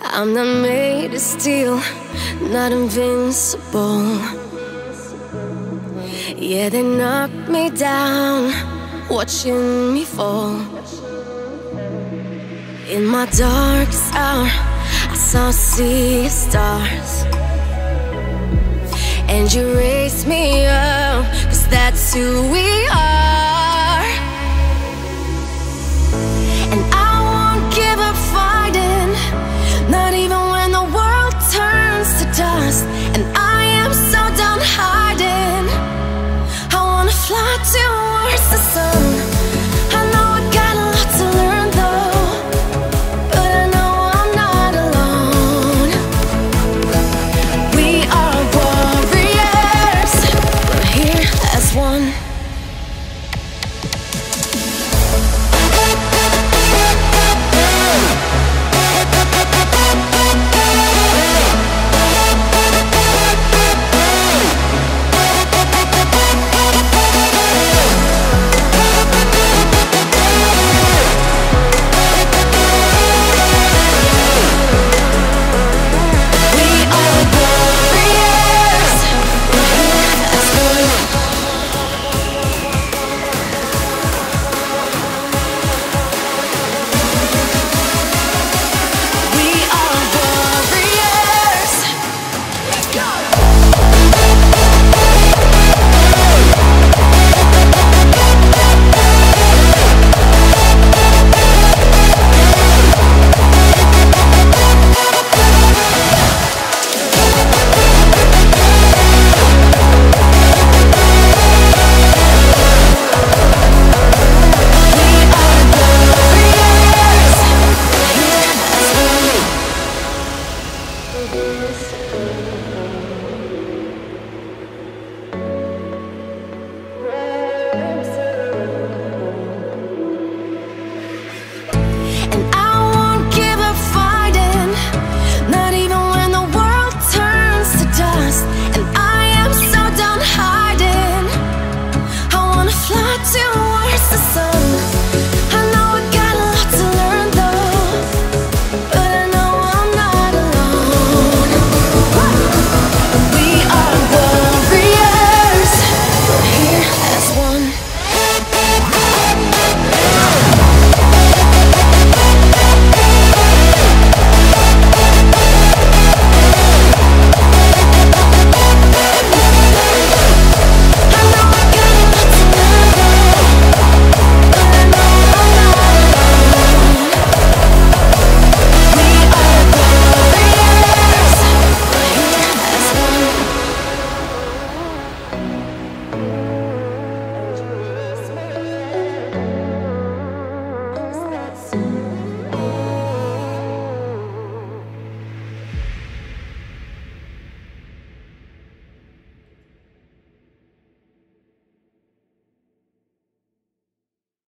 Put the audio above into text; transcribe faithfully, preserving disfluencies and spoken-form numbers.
I'm not made of steel, not invincible. Yeah, they knocked me down, watching me fall. In my darkest hour, I saw a sea of stars, and you raised me up, 'cause that's who we are. And I won't give up fighting, not even when the world turns to dust. And I am so done hiding, I wanna fly towards the sun. One.